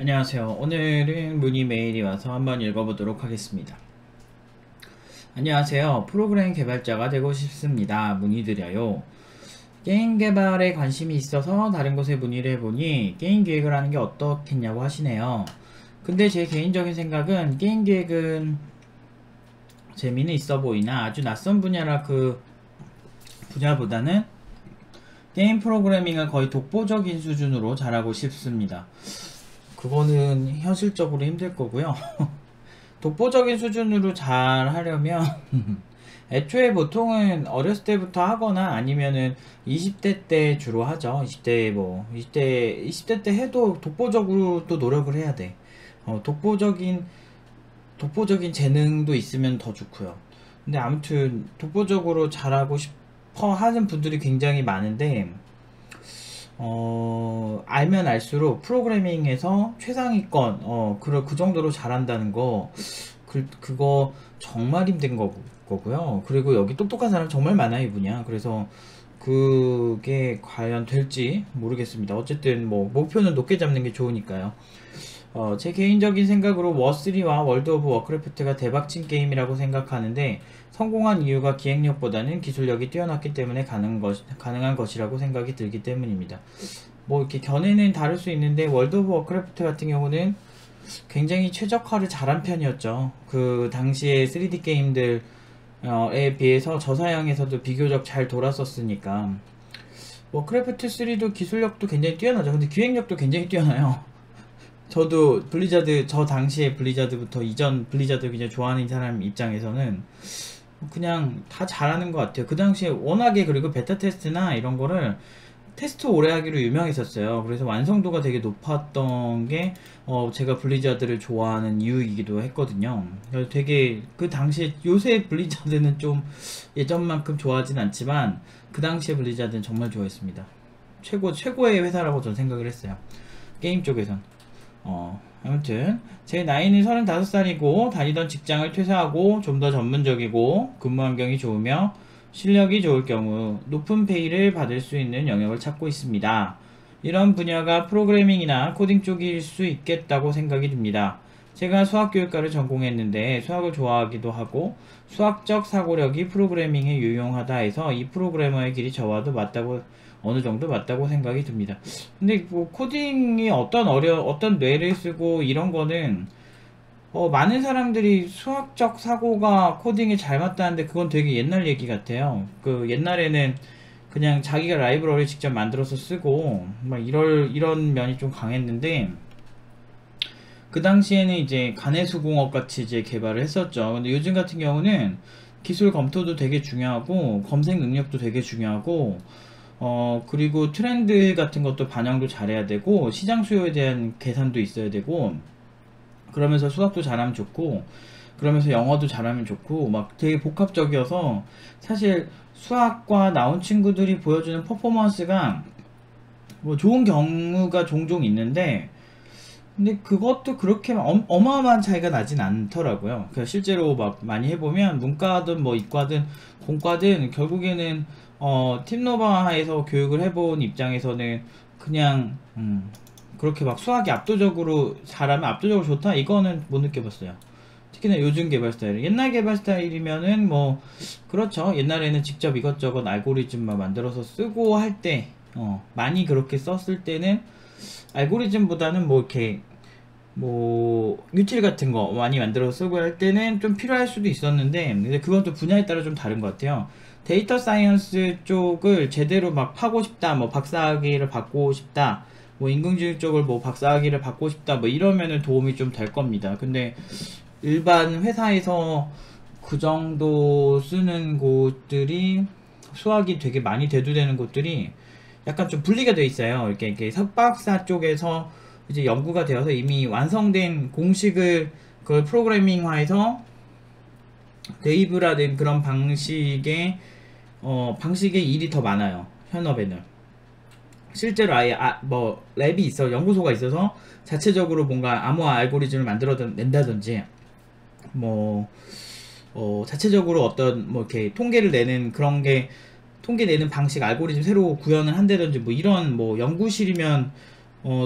안녕하세요. 오늘은 문의 메일이 와서 한번 읽어보도록 하겠습니다. 안녕하세요. 프로그램 개발자가 되고 싶습니다. 문의드려요. 게임 개발에 관심이 있어서 다른 곳에 문의를 해보니 게임 기획을 하는 게 어떻겠냐고 하시네요. 근데 제 개인적인 생각은 게임 기획은 재미는 있어 보이나 아주 낯선 분야라 그 분야보다는 게임 프로그래밍을 거의 독보적인 수준으로 잘하고 싶습니다. 그거는 현실적으로 힘들 거고요. 독보적인 수준으로 잘 하려면 애초에 보통은 어렸을 때부터 하거나 아니면은 20대 때 주로 하죠. 20대 때 해도 독보적으로 또 노력을 해야 돼. 독보적인 재능도 있으면 더 좋고요. 근데 아무튼 독보적으로 잘하고 싶어 하는 분들이 굉장히 많은데 알면 알수록 프로그래밍에서 최상위권 그 정도로 잘한다는 거 그거 정말 힘든 거고요. 그리고 여기 똑똑한 사람 정말 많아요, 이 분야. 그래서 그게 과연 될지 모르겠습니다. 어쨌든 뭐 목표는 높게 잡는 게 좋으니까요. 제 개인적인 생각으로 워3와 월드 오브 워크래프트가 대박친 게임이라고 생각하는데 성공한 이유가 기획력보다는 기술력이 뛰어났기 때문에 가능한 것이라고 생각이 들기 때문입니다. 뭐 이렇게 견해는 다를 수 있는데 월드 오브 워크래프트 같은 경우는 굉장히 최적화를 잘한 편이었죠. 그 당시에 3D 게임들에 비해서 저사양에서도 비교적 잘 돌았었으니까 워크래프트 3도 기술력도 굉장히 뛰어나죠. 근데 기획력도 굉장히 뛰어나요. 저도 블리자드, 저 당시에 블리자드부터 이전 블리자드 그냥 좋아하는 사람 입장에서는 그냥 다 잘하는 것 같아요. 그 당시에 워낙에 그리고 베타 테스트나 이런 거를 테스트 오래 하기로 유명했었어요. 그래서 완성도가 되게 높았던 게 제가 블리자드를 좋아하는 이유이기도 했거든요. 그래서 되게 그 당시에 요새 블리자드는 좀 예전만큼 좋아하진 않지만 그 당시에 블리자드는 정말 좋아했습니다. 최고의 회사라고 저는 생각을 했어요. 게임 쪽에선. 아무튼 제 나이는 35살이고 다니던 직장을 퇴사하고 좀 더 전문적이고 근무 환경이 좋으며 실력이 좋을 경우 높은 페이를 받을 수 있는 영역을 찾고 있습니다. 이런 분야가 프로그래밍이나 코딩 쪽일 수 있겠다고 생각이 듭니다. 제가 수학교육과를 전공했는데 수학을 좋아하기도 하고 수학적 사고력이 프로그래밍에 유용하다 해서 이 프로그래머의 길이 저와도 맞다고 어느 정도 맞다고 생각이 듭니다. 근데 뭐 코딩이 어떤 뇌를 쓰고 이런 거는 많은 사람들이 수학적 사고가 코딩에 잘 맞다는데 그건 되게 옛날 얘기 같아요. 그 옛날에는 그냥 자기가 라이브러리 직접 만들어서 쓰고 막 이런 면이 좀 강했는데 그 당시에는 이제 가내수공업 같이 이제 개발을 했었죠. 근데 요즘 같은 경우는 기술 검토도 되게 중요하고 검색 능력도 되게 중요하고 그리고 트렌드 같은 것도 반영도 잘해야 되고 시장 수요에 대한 계산도 있어야 되고 그러면서 수학도 잘하면 좋고 그러면서 영어도 잘하면 좋고 막 되게 복합적이어서 사실 수학과 나온 친구들이 보여주는 퍼포먼스가 뭐 좋은 경우가 종종 있는데 근데 그것도 그렇게 어마어마한 차이가 나진 않더라고요. 실제로 막 많이 해보면 문과든 뭐 이과든 공과든 결국에는 팀노바에서 교육을 해본 입장에서는 그냥 그렇게 막 수학이 압도적으로 잘하면 압도적으로 좋다 이거는 못 느껴봤어요. 특히나 요즘 개발 스타일, 옛날 개발 스타일이면은 뭐 그렇죠. 옛날에는 직접 이것저것 알고리즘 막 만들어서 쓰고 할 때 많이 그렇게 썼을 때는 알고리즘보다는 뭐 이렇게 뭐 유틸 같은 거 많이 만들어서 쓰고 할 때는 좀 필요할 수도 있었는데 근데 그건 또 분야에 따라 좀 다른 것 같아요. 데이터 사이언스 쪽을 제대로 막 파고 싶다, 뭐 박사학위를 받고 싶다, 뭐 인공지능 쪽을 뭐 박사학위를 받고 싶다, 뭐 이러면은 도움이 좀 될 겁니다. 근데 일반 회사에서 그 정도 쓰는 곳들이 수학이 되게 많이 대두되는 곳들이 약간 좀 분리가 돼 있어요. 이렇게 석박사 쪽에서 이제 연구가 되어서 이미 완성된 공식을 그걸 프로그래밍화해서 데이브라는 그런 방식의 일이 더 많아요. 현업에는 실제로 아예 뭐 랩이 있어 연구소가 있어서 자체적으로 뭔가 암호화 알고리즘을 만들어 낸다든지 뭐 자체적으로 어떤 뭐 이렇게 통계를 내는 그런 게 통계 내는 방식 알고리즘 새로 구현을 한다든지 뭐 이런 뭐 연구실이면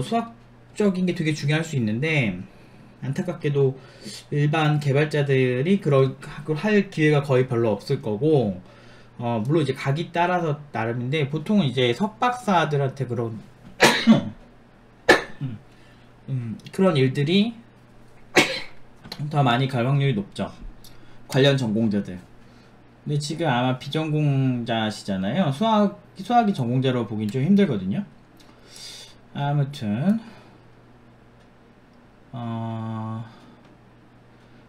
수학 적인 게 되게 중요할 수 있는데 안타깝게도 일반 개발자들이 그걸 할 기회가 거의 별로 없을 거고, 물론 이제 각이 따라서 나름인데 보통은 이제 석박사들한테 그런 그런 일들이 더 많이 갈 확률이 높죠, 관련 전공자들. 근데 지금 아마 비전공자시잖아요. 수학이 전공자로 보긴 좀 힘들거든요. 아무튼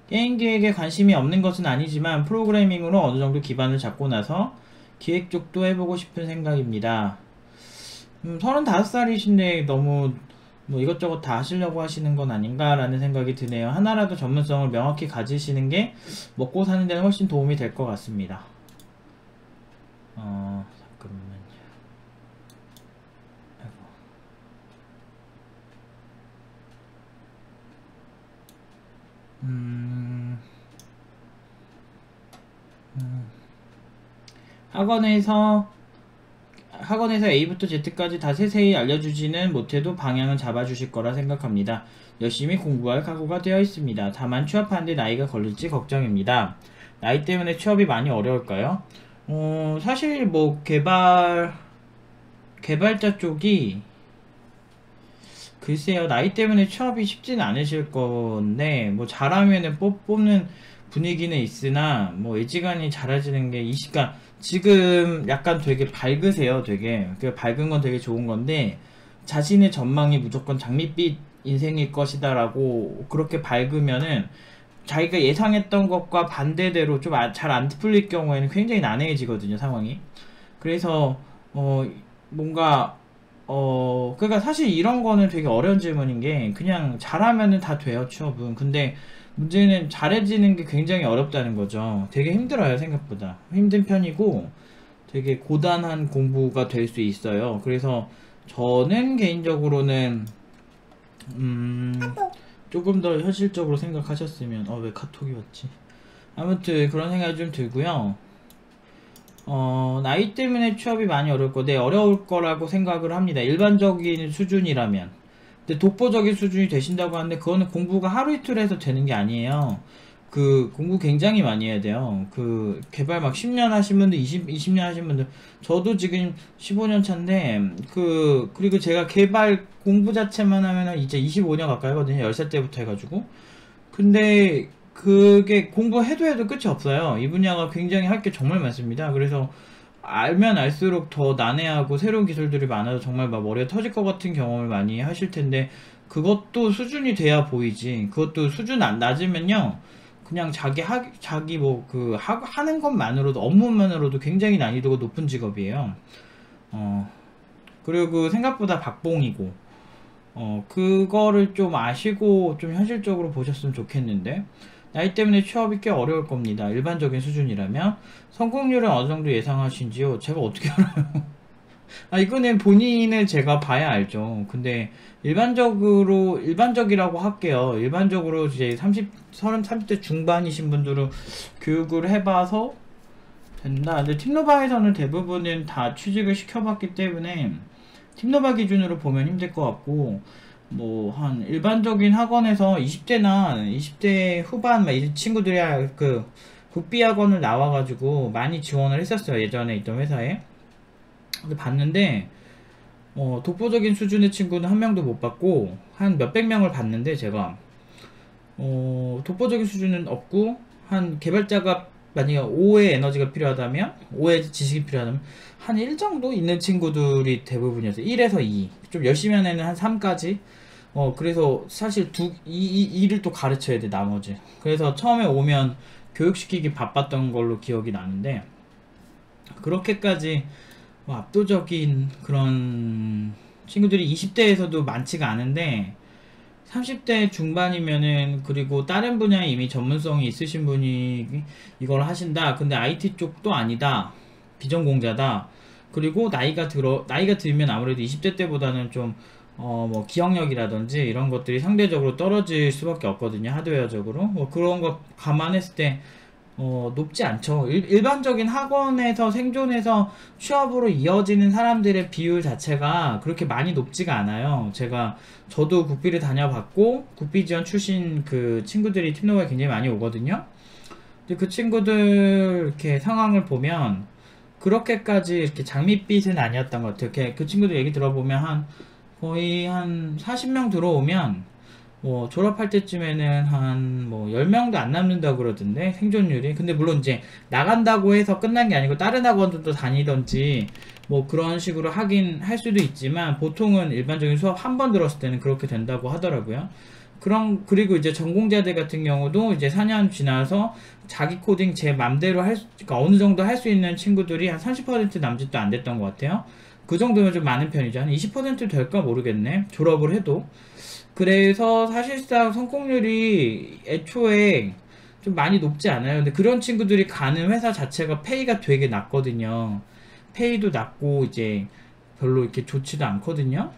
게임 기획에 관심이 없는 것은 아니지만 프로그래밍으로 어느 정도 기반을 잡고 나서 기획 쪽도 해보고 싶은 생각입니다. 35살이신데 너무 뭐 이것저것 다 하시려고 하시는 건 아닌가라는 생각이 드네요. 하나라도 전문성을 명확히 가지시는 게 먹고 사는 데는 훨씬 도움이 될 것 같습니다. 잠깐만요. 아이고. 학원에서 A부터 Z까지 다 세세히 알려주지는 못해도 방향은 잡아주실 거라 생각합니다. 열심히 공부할 각오가 되어 있습니다. 다만 취업하는데 나이가 걸릴지 걱정입니다. 나이 때문에 취업이 많이 어려울까요? 사실 뭐 개발자 쪽이 글쎄요, 나이 때문에 취업이 쉽진 않으실 건데 뭐 잘하면은 뽑는 분위기는 있으나 뭐 애지간히 잘하시는 게 이 시간 지금 약간 되게 밝으세요. 되게 그 밝은 건 되게 좋은 건데 자신의 전망이 무조건 장밋빛 인생일 것이다 라고 그렇게 밝으면은 자기가 예상했던 것과 반대대로 좀 잘 안 풀릴 경우에는 굉장히 난해해지거든요, 상황이. 그래서 그러니까 사실 이런 거는 되게 어려운 질문인 게 그냥 잘하면은 다 돼요, 취업은. 근데 문제는 잘해지는 게 굉장히 어렵다는 거죠. 되게 힘들어요, 생각보다. 힘든 편이고 되게 고단한 공부가 될 수 있어요. 그래서 저는 개인적으로는 조금 더 현실적으로 생각하셨으면 왜 카톡이 왔지? 아무튼 그런 생각이 좀 들고요. 나이 때문에 취업이 많이 어려울 거라고 생각을 합니다. 일반적인 수준이라면. 근데 독보적인 수준이 되신다고 하는데 그거는 공부가 하루 이틀 해서 되는 게 아니에요. 그 공부 굉장히 많이 해야 돼요. 그 개발 막 10년 하신 분들, 20년 하신 분들, 저도 지금 15년 차인데 그리고 제가 개발 공부 자체만 하면 이제 25년 가까이 하거든요. 10살 때부터 해가지고. 근데 그게 공부해도 끝이 없어요. 이 분야가 굉장히 할 게 정말 많습니다. 그래서 알면 알수록 더 난해하고 새로운 기술들이 많아서 정말 막 머리가 터질 것 같은 경험을 많이 하실 텐데 그것도 수준이 돼야 보이지. 그것도 수준 안 낮으면요 그냥 자기 하는 것만으로도, 업무만으로도 굉장히 난이도가 높은 직업이에요. 그리고 생각보다 박봉이고 그거를 좀 아시고 좀 현실적으로 보셨으면 좋겠는데 나이 때문에 취업이 꽤 어려울 겁니다. 일반적인 수준이라면. 성공률은 어느 정도 예상하신지요? 제가 어떻게 알아요? 이거는 본인을 제가 봐야 알죠. 근데 일반적이라고 할게요. 일반적으로 이제 30대 중반이신 분들은 교육을 해봐서 된다. 근데 팁노바에서는 대부분은 다 취직을 시켜봤기 때문에 팁노바 기준으로 보면 힘들 것 같고, 한 일반적인 학원에서 20대 후반 이 친구들이 그 국비 학원을 나와가지고 많이 지원을 했었어요, 예전에 있던 회사에. 근데 봤는데 독보적인 수준의 친구는 한 명도 못 봤고 한 몇백 명을 봤는데 제가 독보적인 수준은 없고 한 개발자가 만약에 5의 에너지가 필요하다면 5의 지식이 필요하다면 한 1 정도 있는 친구들이 대부분이었어요. 1에서 2, 좀 열심히 하는 애는 한 3까지. 그래서 사실 2를 또 가르쳐야 돼, 나머지. 그래서 처음에 오면 교육시키기 바빴던 걸로 기억이 나는데 그렇게까지 압도적인 그런 친구들이 20대에서도 많지가 않은데 30대 중반이면은, 그리고 다른 분야에 이미 전문성이 있으신 분이 이걸 하신다. 근데 IT 쪽도 아니다. 비전공자다. 그리고 나이가 들면 아무래도 20대 때보다는 좀, 기억력이라든지 이런 것들이 상대적으로 떨어질 수밖에 없거든요. 하드웨어적으로. 그런 거 감안했을 때, 높지 않죠. 일반적인 학원에서 생존해서 취업으로 이어지는 사람들의 비율 자체가 그렇게 많이 높지가 않아요. 저도 국비를 다녀봤고, 국비 지원 출신 그 친구들이 팀노가 굉장히 많이 오거든요. 근데 그 친구들 이렇게 상황을 보면 그렇게까지 이렇게 장밋빛은 아니었던 것 같아요. 이렇게 그 친구들 얘기 들어보면 거의 한 40명 들어오면 뭐 졸업할 때쯤에는 한 뭐 10명도 안 남는다 그러던데, 생존율이. 근데 물론 이제 나간다고 해서 끝난 게 아니고 다른 학원들도 다니던지 뭐 그런 식으로 하긴 할 수도 있지만, 보통은 일반적인 수업 한 번 들었을 때는 그렇게 된다고 하더라고요. 그리고 이제 전공자들 같은 경우도 이제 4년 지나서 자기 코딩 제 맘대로 그러니까 어느 정도 할 수 있는 친구들이 한 30% 남짓도 안 됐던 것 같아요. 그 정도면 좀 많은 편이죠. 한 20% 될까 모르겠네, 졸업을 해도. 그래서 사실상 성공률이 애초에 좀 많이 높지 않아요. 근데 그런 친구들이 가는 회사 자체가 페이가 되게 낮거든요. 페이도 낮고 이제 별로 이렇게 좋지도 않거든요.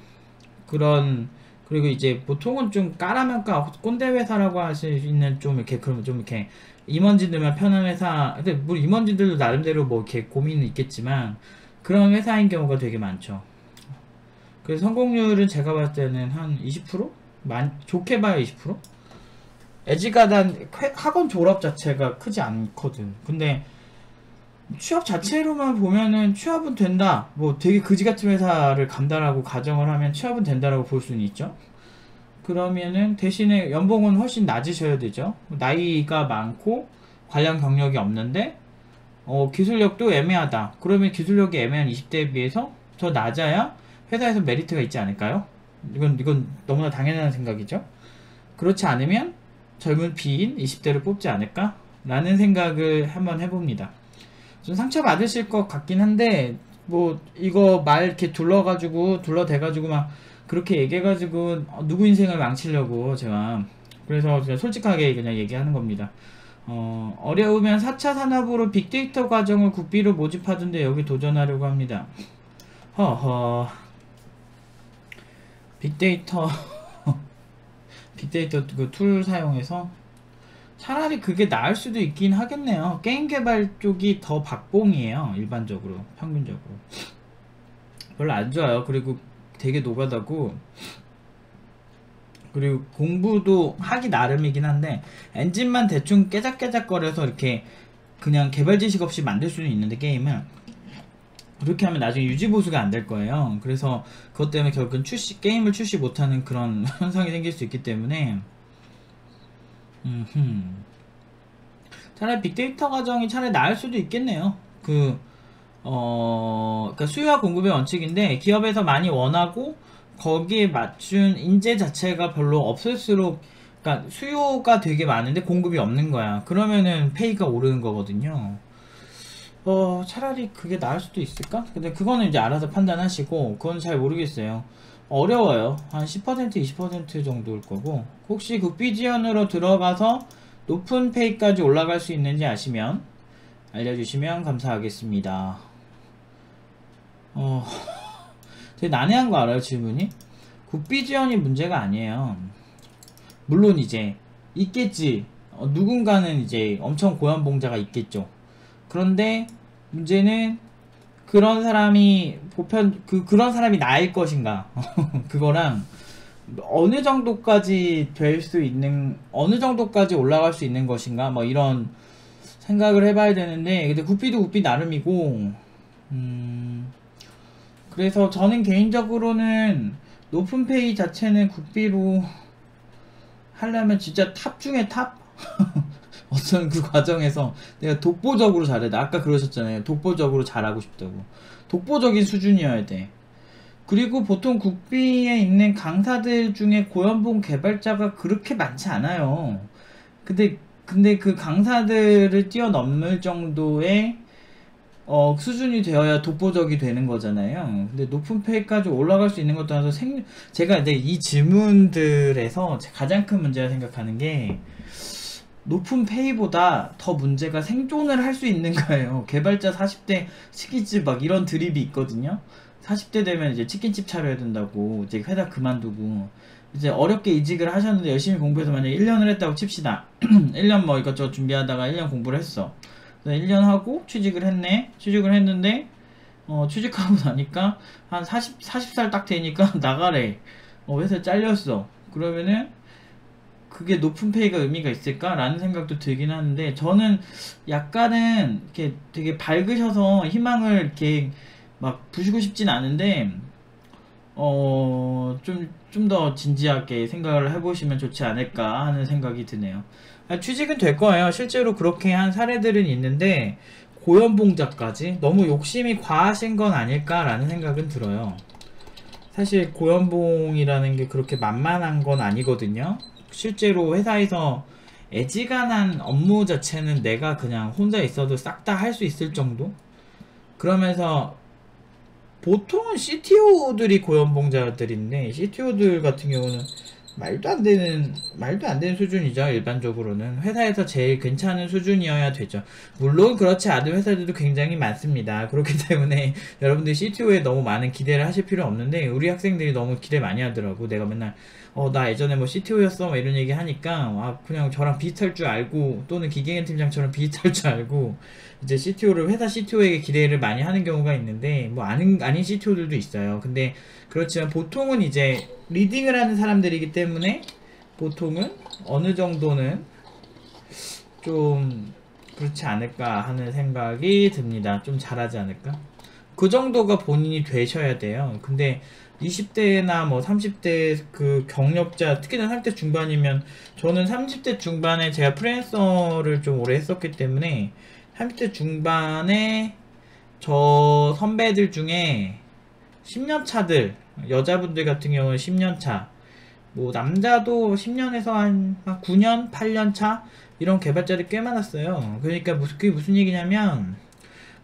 그리고 이제 보통은 좀 까라면까 꼰대 회사라고 할 수 있는, 좀 이렇게 그러면 좀 이렇게 임원진들만 편한 회사. 근데 물론 임원진들도 나름대로 뭐 이렇게 고민은 있겠지만 그런 회사인 경우가 되게 많죠. 그래서 성공률은 제가 봤을 때는 한 20%? 좋게 봐야 20%? 애지가단 학원 졸업 자체가 크지 않거든. 근데 취업 자체로만 보면은 취업은 된다, 뭐 되게 그지 같은 회사를 간다라고 가정을 하면 취업은 된다라고 볼 수는 있죠. 그러면은 대신에 연봉은 훨씬 낮으셔야 되죠. 나이가 많고 관련 경력이 없는데 기술력도 애매하다. 그러면 기술력이 애매한 20대에 비해서 더 낮아야 회사에서 메리트가 있지 않을까요? 이건 너무나 당연한 생각이죠. 그렇지 않으면 젊은 B인 20대를 뽑지 않을까? 라는 생각을 한번 해봅니다. 좀 상처받으실 것 같긴 한데, 뭐 이거 말 이렇게 둘러대가지고 막 그렇게 얘기해가지고 누구 인생을 망치려고 제가, 그래서 그냥 솔직하게 그냥 얘기하는 겁니다. 어려우면 4차 산업으로 빅데이터 과정을 국비로 모집하던데 여기 도전하려고 합니다. 허허. 빅데이터 그 툴 사용해서 차라리 그게 나을 수도 있긴 하겠네요. 게임 개발 쪽이 더 박봉이에요, 일반적으로, 평균적으로. 별로 안 좋아요. 그리고 되게 노가다고, 그리고 공부도 하기 나름이긴 한데 엔진만 대충 깨작깨작거려서 이렇게 그냥 개발 지식 없이 만들 수는 있는데, 게임은 그렇게 하면 나중에 유지보수가 안 될 거예요. 그래서 그것 때문에 결국은 게임을 출시 못하는 그런 현상이 생길 수 있기 때문에 차라리 빅데이터 과정이 차라리 나을 수도 있겠네요. 그러니까 수요와 공급의 원칙인데, 기업에서 많이 원하고 거기에 맞춘 인재 자체가 별로 없을수록, 그러니까 수요가 되게 많은데 공급이 없는 거야. 그러면은 페이가 오르는 거거든요. 차라리 그게 나을 수도 있을까? 근데 그거는 이제 알아서 판단하시고, 그건 잘 모르겠어요. 어려워요. 한 10% 20% 정도일 거고, 혹시 국비 지원으로 들어가서 높은 페이까지 올라갈 수 있는지 아시면 알려주시면 감사하겠습니다. 되게 난해한 거 알아요, 질문이? 국비 지원이 문제가 아니에요. 물론 이제 있겠지, 누군가는 이제 엄청 고연봉자가 있겠죠. 그런데 문제는 그런 사람이 그런 사람이 나일 것인가? 그거랑 어느 정도까지 될 수 있는, 어느 정도까지 올라갈 수 있는 것인가? 뭐 이런 생각을 해봐야 되는데, 근데 국비 나름이고, 그래서 저는 개인적으로는 높은 페이 자체는 국비로 하려면 진짜 탑 중에 탑? 어떤 그 과정에서 내가 독보적으로 잘해야 돼. 아까 그러셨잖아요, 독보적으로 잘하고 싶다고. 독보적인 수준이어야 돼. 그리고 보통 국비에 있는 강사들 중에 고연봉 개발자가 그렇게 많지 않아요. 근데 그 강사들을 뛰어넘을 정도의 수준이 되어야 독보적이 되는 거잖아요. 근데 높은 페이까지 올라갈 수 있는 것도 따라서 제가 이제 이 질문들에서 가장 큰 문제라 생각하는 게, 높은 페이보다 더 문제가 생존을 할 수 있는 거예요. 개발자 40대 치킨집 막 이런 드립이 있거든요. 40대 되면 이제 치킨집 차려야 된다고, 이제 회사 그만두고 이제 어렵게 이직을 하셨는데 열심히 공부해서 만약에 1년을 했다고 칩시다. 1년 뭐 이것저것 준비하다가 1년 공부를 했어. 1년 하고 취직을 했네. 취직을 했는데 취직하고 나니까 한 40살 딱 되니까 나가래. 회사에 잘렸어. 그러면은 그게 높은 페이가 의미가 있을까? 라는 생각도 들긴 하는데, 저는 약간은 이렇게 되게 밝으셔서 희망을 이렇게 막 부수고 싶진 않은데, 좀 더 진지하게 생각을 해보시면 좋지 않을까 하는 생각이 드네요. 취직은 될 거예요. 실제로 그렇게 한 사례들은 있는데, 고연봉자까지 너무 욕심이 과하신 건 아닐까라는 생각은 들어요. 사실 고연봉이라는 게 그렇게 만만한 건 아니거든요. 실제로 회사에서 애지간한 업무 자체는 내가 그냥 혼자 있어도 싹 다 할 수 있을 정도? 그러면서 보통은 CTO들이 고연봉자들인데, CTO들 같은 경우는 말도 안 되는 수준이죠. 일반적으로는 회사에서 제일 괜찮은 수준이어야 되죠. 물론 그렇지 않은 회사들도 굉장히 많습니다. 그렇기 때문에 여러분들이 CTO에 너무 많은 기대를 하실 필요 없는데, 우리 학생들이 너무 기대 많이 하더라고. 내가 맨날 나 예전에 뭐 CTO였어 막 이런 얘기 하니까, 그냥 저랑 비슷할 줄 알고, 또는 기계인 팀장처럼 비슷할 줄 알고 이제 CTO를, 회사 CTO에게 기대를 많이 하는 경우가 있는데, 뭐 아닌 CTO들도 있어요. 근데 그렇지만 보통은 이제 리딩을 하는 사람들이기 때문에 보통은 어느 정도는 좀 그렇지 않을까 하는 생각이 듭니다. 좀 잘하지 않을까? 그 정도가 본인이 되셔야 돼요. 근데 20대나 뭐 30대 그 경력자, 특히나 30대 중반이면, 저는 30대 중반에 제가 프리랜서를 좀 오래 했었기 때문에 30대 중반에 저 선배들 중에 10년차들, 여자분들 같은 경우는 10년차, 뭐 남자도 10년에서 한 9년, 8년차 이런 개발자들이 꽤 많았어요. 그러니까 그게 무슨 얘기냐면,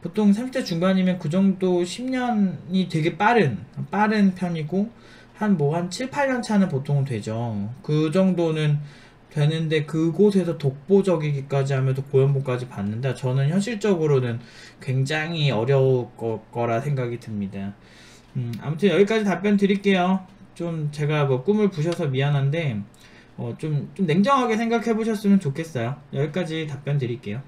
보통 30대 중반이면 그 정도 10년이 되게 빠른 편이고, 한 7, 8년차는 보통 되죠. 그 정도는 되는데, 그곳에서 독보적이기까지 하면서 고연봉까지 받는다. 저는 현실적으로는 굉장히 어려울 거라 생각이 듭니다. 아무튼 여기까지 답변 드릴게요. 좀 제가 뭐 꿈을 부셔서 미안한데, 좀 냉정하게 생각해 보셨으면 좋겠어요. 여기까지 답변 드릴게요.